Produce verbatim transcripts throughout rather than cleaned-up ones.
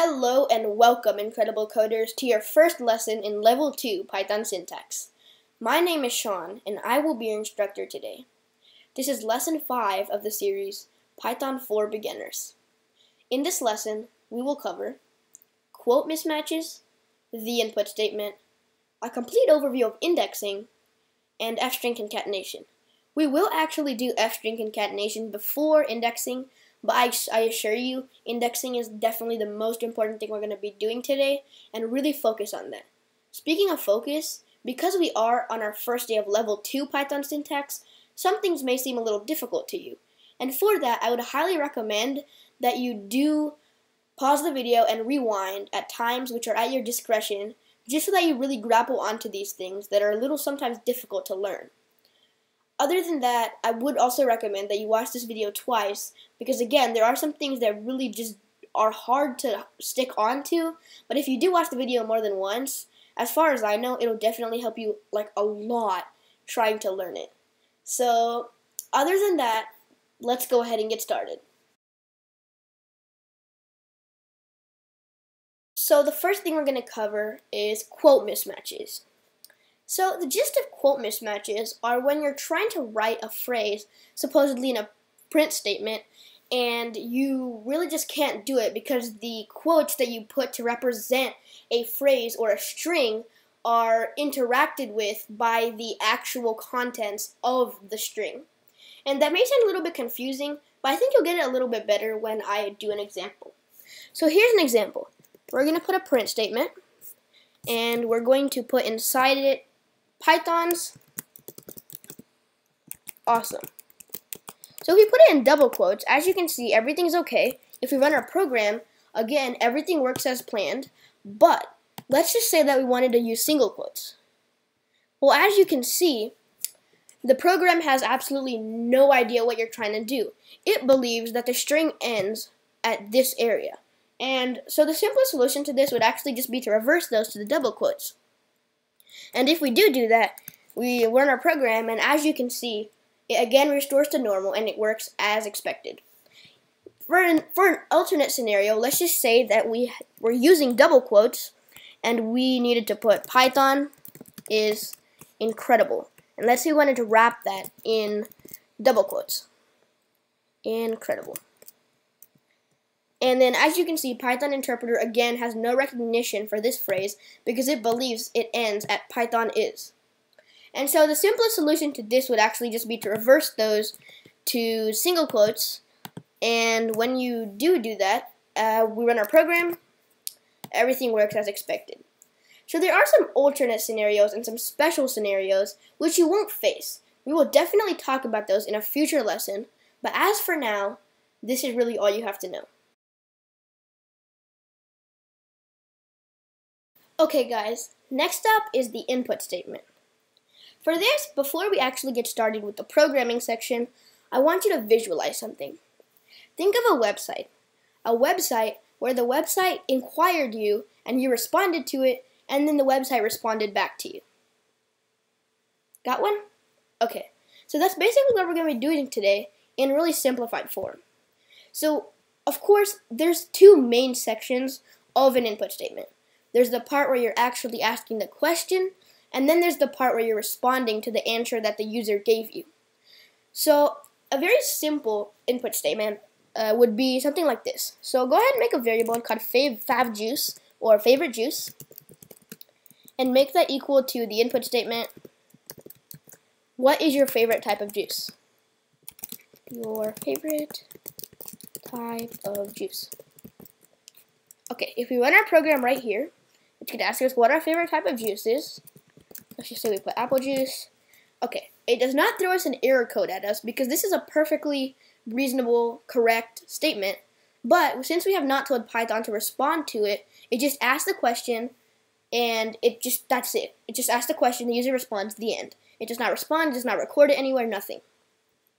Hello and welcome, incredible coders, to your first lesson in Level two Python Syntax. My name is Sean, and I will be your instructor today. This is Lesson five of the series, Python for Beginners. In this lesson, we will cover quote mismatches, the input statement, a complete overview of indexing, and F string concatenation. We will actually do F string concatenation before indexing, but I, I assure you, indexing is definitely the most important thing we're going to be doing today, and really focus on that. Speaking of focus, because we are on our first day of Level two Python syntax, some things may seem a little difficult to you. And for that, I would highly recommend that you do pause the video and rewind at times which are at your discretion, just so that you really grapple onto these things that are a little sometimes difficult to learn. Other than that, I would also recommend that you watch this video twice, because again, there are some things that really just are hard to stick onto, but if you do watch the video more than once, as far as I know, it'll definitely help you like a lot trying to learn it. So, other than that, let's go ahead and get started. So the first thing we're going to cover is quote mismatches. So the gist of quote mismatches are when you're trying to write a phrase, supposedly in a print statement, and you really just can't do it because the quotes that you put to represent a phrase or a string are interacted with by the actual contents of the string. And that may sound a little bit confusing, but I think you'll get it a little bit better when I do an example. So here's an example. We're going to put a print statement, and we're going to put inside it Python's awesome. So if we put it in double quotes, as you can see, everything's okay. If we run our program, again, everything works as planned, but let's just say that we wanted to use single quotes. Well, as you can see, the program has absolutely no idea what you're trying to do. It believes that the string ends at this area. And so the simplest solution to this would actually just be to reverse those to the double quotes. And if we do do that, we run our program, and as you can see, it again restores to normal, and it works as expected. For an, for an alternate scenario, let's just say that we were using double quotes, and we needed to put Python is incredible. And let's say we wanted to wrap that in double quotes. Incredible. And then, as you can see, Python interpreter again has no recognition for this phrase because it believes it ends at Python is. And so the simplest solution to this would actually just be to reverse those to single quotes. And when you do do that, uh, we run our program, everything works as expected. So there are some alternate scenarios and some special scenarios which you won't face. We will definitely talk about those in a future lesson, but as for now, this is really all you have to know. Okay guys, next up is the input statement. For this, before we actually get started with the programming section, I want you to visualize something. Think of a website. A website where the website inquired you and you responded to it, and then the website responded back to you. Got one? Okay, so that's basically what we're going to be doing today in really simplified form. So, of course, there's two main sections of an input statement. There's the part where you're actually asking the question, and then there's the part where you're responding to the answer that the user gave you. So a very simple input statement uh, would be something like this. So go ahead and make a variable called fav, fav juice or favorite juice, and make that equal to the input statement. What is your favorite type of juice? Your favorite type of juice. Okay, if we run our program right here, it's going to ask us what our favorite type of juice is. Let's just say we put apple juice. Okay, it does not throw us an error code at us because this is a perfectly reasonable, correct statement. But since we have not told Python to respond to it, it just asks the question, and it just that's it. It just asks the question, the user responds, the end. It does not respond, it does not record it anywhere, nothing.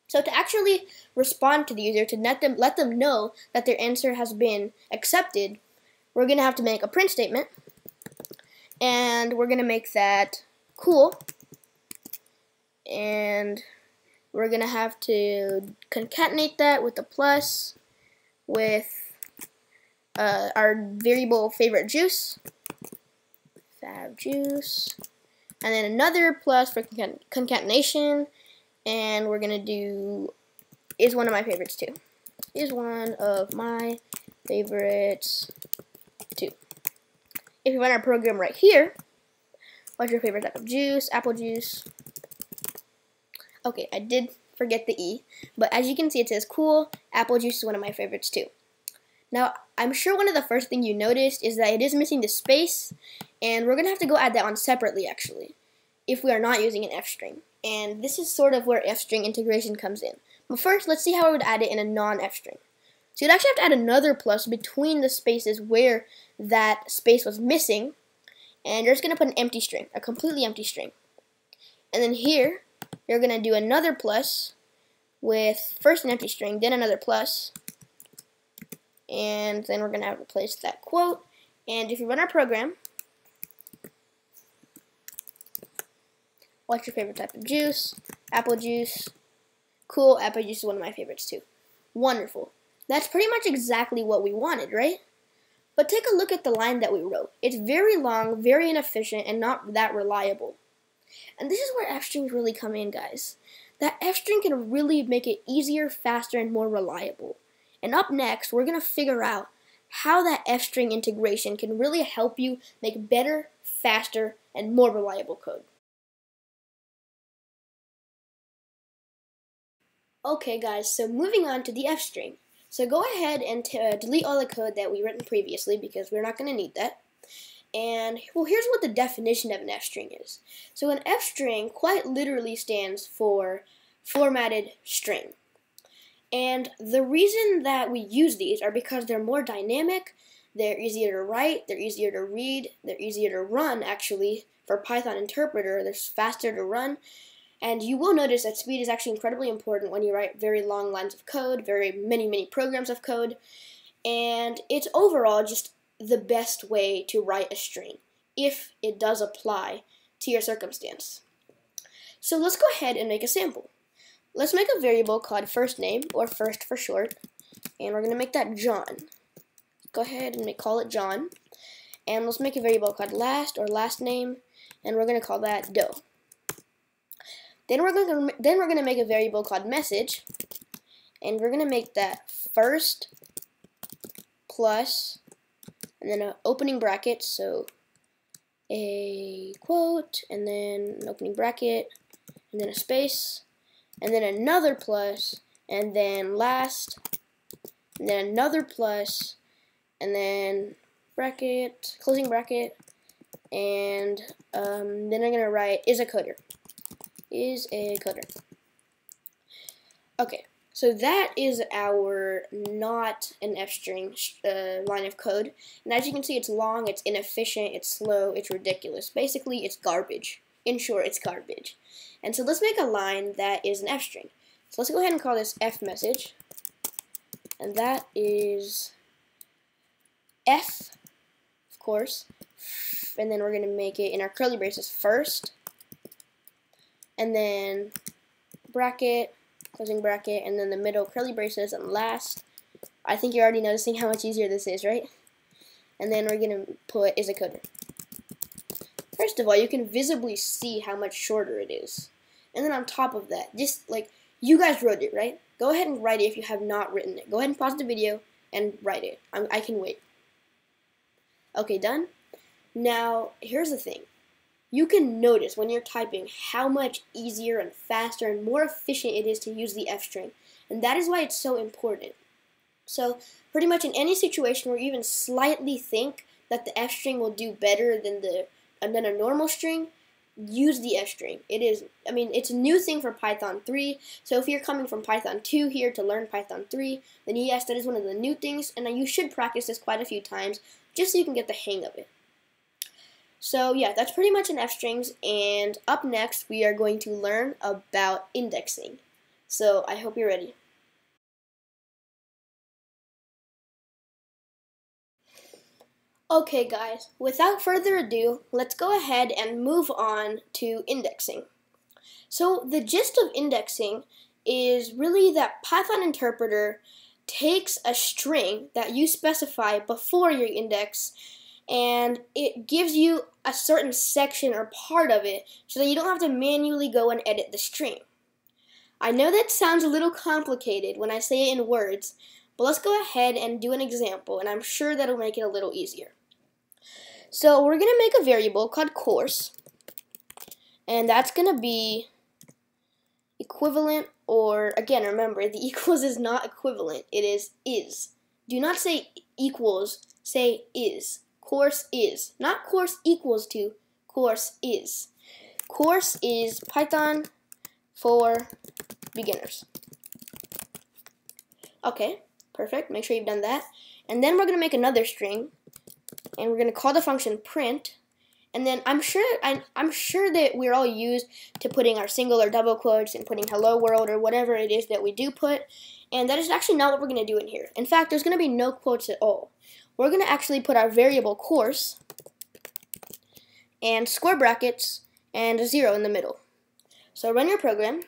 So to actually respond to the user, to let them, let them know that their answer has been accepted, we're going to have to make a print statement, and we're going to make that cool, and we're going to have to concatenate that with a plus, with uh, our variable favorite juice, fav juice, and then another plus for concat concatenation, and we're gonna do is one of my favorites too. Is one of my favorites too. If you run our program right here, what's your favorite type of juice? Apple juice. Okay, I did forget the E, but as you can see it says cool, apple juice is one of my favorites too. Now, I'm sure one of the first things you noticed is that it is missing the space, and we're going to have to go add that on separately, actually, if we are not using an F string. And this is sort of where F string integration comes in. But first, let's see how I would add it in a non-F string. So you'd actually have to add another plus between the spaces where that space was missing, and you're just going to put an empty string, a completely empty string. And then here, you're going to do another plus with first an empty string, then another plus, and then we're going to replace that quote. And if you run our program, what's your favorite type of juice? Apple juice. Cool, apple juice is one of my favorites too. Wonderful. That's pretty much exactly what we wanted, right? But take a look at the line that we wrote. It's very long, very inefficient, and not that reliable. And this is where F strings really come in, guys. That F string can really make it easier, faster, and more reliable. And up next, we're going to figure out how that F string integration can really help you make better, faster, and more reliable code. Okay guys, so moving on to the F string. So go ahead and uh, delete all the code that we written previously because we're not going to need that. And well, here's what the definition of an F string is. So an F string quite literally stands for formatted string. And the reason that we use these are because they're more dynamic, they're easier to write, they're easier to read, they're easier to run, actually. For Python interpreter, they're faster to run. And you will notice that speed is actually incredibly important when you write very long lines of code, very many, many programs of code. And it's overall just the best way to write a string, if it does apply to your circumstance. So let's go ahead and make a sample. Let's make a variable called first name, or first for short, and we're going to make that John. Go ahead and make, call it John. And let's make a variable called last, or last name, and we're going to call that Doe. Then we're going to then we're going to make a variable called message, and we're going to make that first plus, and then an opening bracket, so a quote, and then an opening bracket, and then a space, and then another plus, and then last, and then another plus, and then bracket, closing bracket, and um, then I'm going to write is a coder, is a coder. Okay, so that is our not an F string uh, line of code, and as you can see, it's long, it's inefficient, it's slow, it's ridiculous. Basically, it's garbage. In short, it's garbage. And so let's make a line that is an F string. So let's go ahead and call this F message. And that is F, of course. And then we're going to make it in our curly braces first. And then bracket, closing bracket, and then the middle curly braces and last. I think you're already noticing how much easier this is, right? And then we're going to put is a coder. First of all, you can visibly see how much shorter it is. And then on top of that, just like, you guys wrote it, right? Go ahead and write it if you have not written it. Go ahead and pause the video and write it. I'm, I can wait. Okay, done? Now, here's the thing. You can notice when you're typing how much easier and faster and more efficient it is to use the F string. And that is why it's so important. So, pretty much in any situation where you even slightly think that the F string will do better than the and then a normal string, use the F string. It is, I mean, it's a new thing for Python three, so if you're coming from Python two here to learn Python three, then yes, that is one of the new things, and you should practice this quite a few times, just so you can get the hang of it. So yeah, that's pretty much an F strings, and up next, we are going to learn about indexing. So I hope you're ready. Okay guys, without further ado, let's go ahead and move on to indexing. So the gist of indexing is really that Python interpreter takes a string that you specify before your index, and it gives you a certain section or part of it so that you don't have to manually go and edit the string. I know that sounds a little complicated when I say it in words, but let's go ahead and do an example, and I'm sure that'll make it a little easier. So we're going to make a variable called course, and that's going to be equivalent, or again, remember, the equals is not equivalent, it is is. Do not say equals, say is. Course is. Not course equals to, course is. Course is Python for beginners. Okay, perfect. Make sure you've done that. And then we're going to make another string, and we're going to call the function print. And then I'm sure I, I'm sure that we're all used to putting our single or double quotes and putting hello world or whatever it is that we do put. And that is actually not what we're going to do in here. In fact, there's going to be no quotes at all. We're going to actually put our variable course and square brackets and a zero in the middle. So run your program.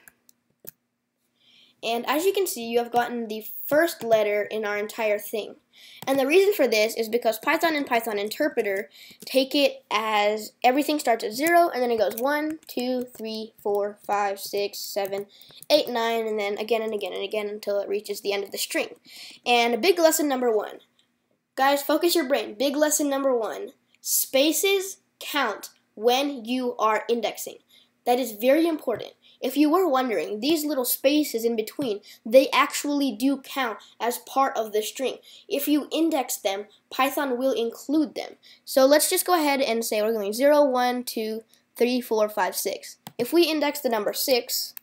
And as you can see, you have gotten the first letter in our entire thing. And the reason for this is because Python and Python interpreter take it as everything starts at zero, and then it goes one, two, three, four, five, six, seven, eight, nine, and then again and again and again until it reaches the end of the string. And big lesson number one. Guys, focus your brain. Big lesson number one. Spaces count when you are indexing. That is very important. If you were wondering, these little spaces in between, they actually do count as part of the string. If you index them, Python will include them. So let's just go ahead and say we're going zero, one, two, three, four, five, six. If we index the number six,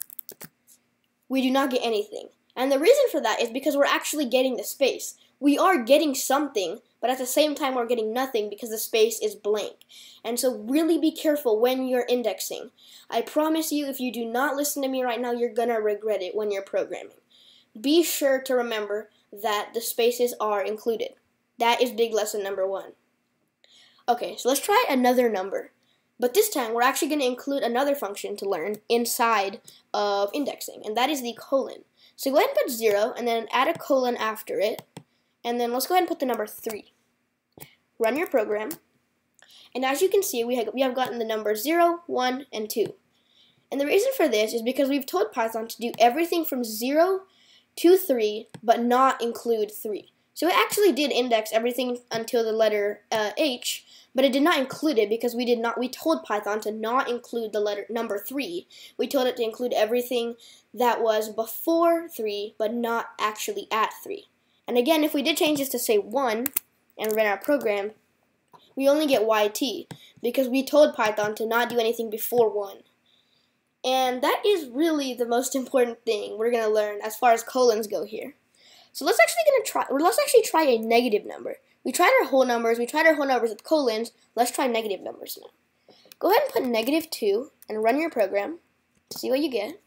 we do not get anything. And the reason for that is because we're actually getting the space. We are getting something, but at the same time we're getting nothing because the space is blank. And so really be careful when you're indexing. I promise you, if you do not listen to me right now, you're going to regret it when you're programming. Be sure to remember that the spaces are included. That is big lesson number one. Okay, so let's try another number. But this time we're actually going to include another function to learn inside of indexing, and that is the colon. So go ahead and put zero and then add a colon after it. And then let's go ahead and put the number three. Run your program. And as you can see, we have, we have gotten the numbers zero, one, and two. And the reason for this is because we've told Python to do everything from zero to three, but not include three. So it actually did index everything until the letter uh, H, but it did not include it because we did not. We told Python to not include the letter number three. We told it to include everything that was before three, but not actually at three. And again, if we did change this to say one and run our program, we only get Y T because we told Python to not do anything before one. And that is really the most important thing we're going to learn as far as colons go here. So let's actually going to try. Let's actually try a negative number. We tried our whole numbers. We tried our whole numbers with colons. Let's try negative numbers now. Go ahead and put negative two and run your program. See what you get,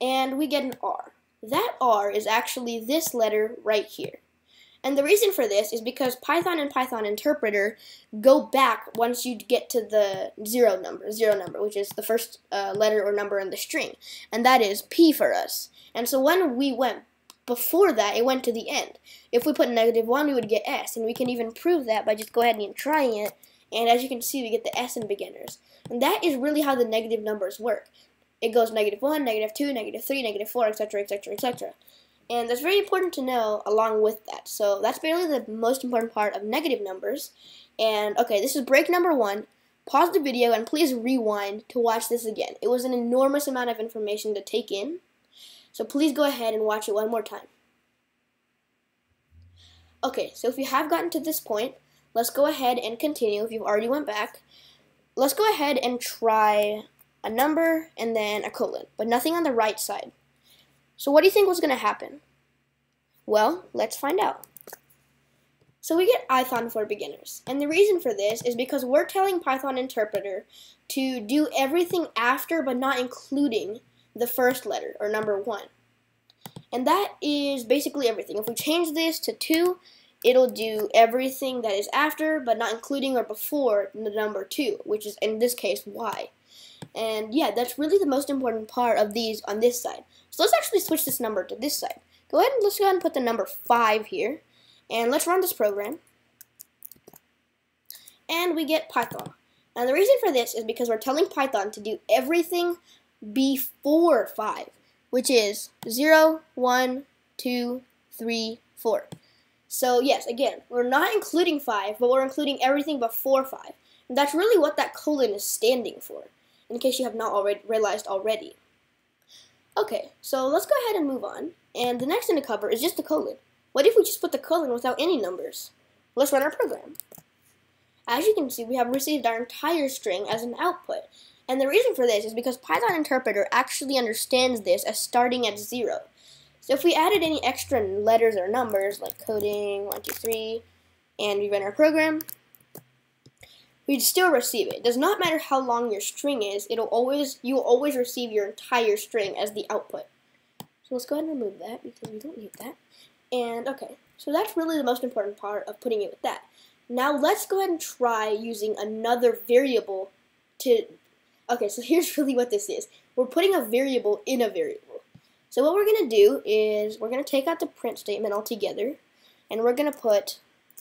and we get an R. That R is actually this letter right here. And the reason for this is because Python and Python interpreter go back once you get to the zero number, zero number, which is the first uh, letter or number in the string. And that is P for us. And so when we went before that, it went to the end. If we put negative one, we would get S. And we can even prove that by just go ahead and trying it. And as you can see, we get the S in beginners. And that is really how the negative numbers work. It goes negative one, negative two, negative three, negative four, et cetera, et cetera, et cetera. And that's very important to know along with that. So that's barely the most important part of negative numbers. And okay, this is break number one. Pause the video and please rewind to watch this again. It was an enormous amount of information to take in. So please go ahead and watch it one more time. Okay, so if you have gotten to this point, let's go ahead and continue if you've already went back. Let's go ahead and try a number, and then a colon, but nothing on the right side. So what do you think was going to happen? Well, let's find out. So we get Python for beginners, and the reason for this is because we're telling Python interpreter to do everything after but not including the first letter, or number one. And that is basically everything. If we change this to two, it'll do everything that is after but not including or before the number two, which is in this case Y. And yeah, that's really the most important part of these on this side. So let's actually switch this number to this side. Go ahead and let's go ahead and put the number five here, and let's run this program, and we get Python. Now the reason for this is because we're telling Python to do everything before five, which is zero, one, two, three, four. So yes, again, we're not including five, but we're including everything before five. And that's really what that colon is standing for, in case you have not already realized already. Okay, so let's go ahead and move on. And the next thing to cover is just the colon. What if we just put the colon without any numbers? Let's run our program. As you can see, we have received our entire string as an output. And the reason for this is because Python interpreter actually understands this as starting at zero. So if we added any extra letters or numbers, like coding, one, two, three, and we run our program, we'd still receive it. It does not matter how long your string is, it'll always, you'll always receive your entire string as the output. So let's go ahead and remove that because we don't need that. And okay, so that's really the most important part of putting it with that. Now let's go ahead and try using another variable to, okay, so here's really what this is. We're putting a variable in a variable. So what we're going to do is we're going to take out the print statement altogether, and we're going to put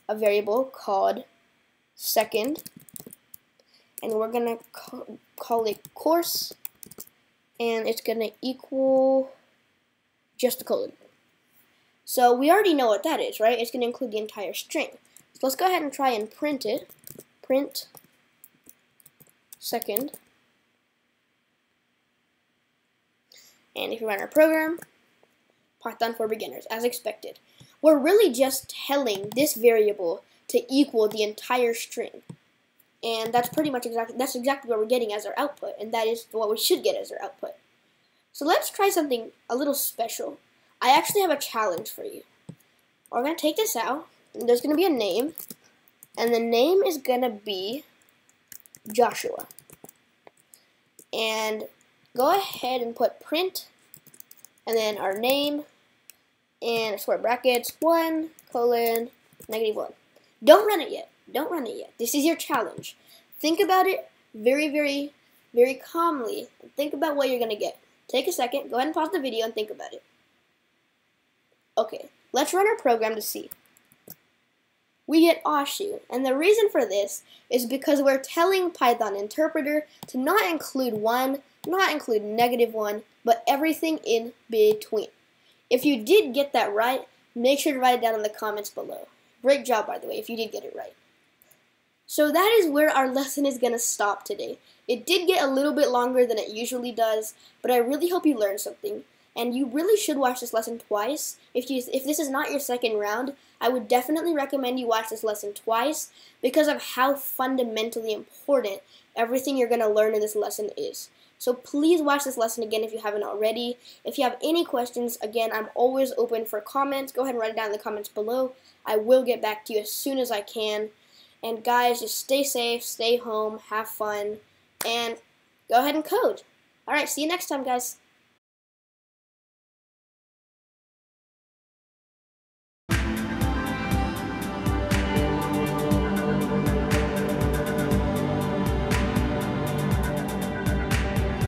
a variable called second, and we're going to call it course, and it's going to equal just the colon. So we already know what that is, right? It's going to include the entire string. Let's go ahead and try and print it. Print second. And if you run our program, Python for beginners, as expected. We're really just telling this variable to equal the entire string. And that's pretty much exactly, that's exactly what we're getting as our output. And that is what we should get as our output. So let's try something a little special. I actually have a challenge for you. We're going to take this out. There's going to be a name, and the name is going to be Joshua. And go ahead and put print, and then our name, and square brackets, one, colon, negative one. Don't run it yet. Don't run it yet. This is your challenge. Think about it very, very, very calmly. Think about what you're going to get. Take a second, go ahead and pause the video and think about it. Okay, let's run our program to see. We get Oshu, and the reason for this is because we're telling Python interpreter to not include one, not include negative one, but everything in between. If you did get that right, make sure to write it down in the comments below. Great job, by the way, if you did get it right. So that is where our lesson is going to stop today. It did get a little bit longer than it usually does, but I really hope you learned something. And you really should watch this lesson twice. If you, if this is not your second round, I would definitely recommend you watch this lesson twice because of how fundamentally important everything you're going to learn in this lesson is. So please watch this lesson again if you haven't already. If you have any questions, again, I'm always open for comments. Go ahead and write it down in the comments below. I will get back to you as soon as I can. And guys, just stay safe, stay home, have fun, and go ahead and code. All right, see you next time, guys.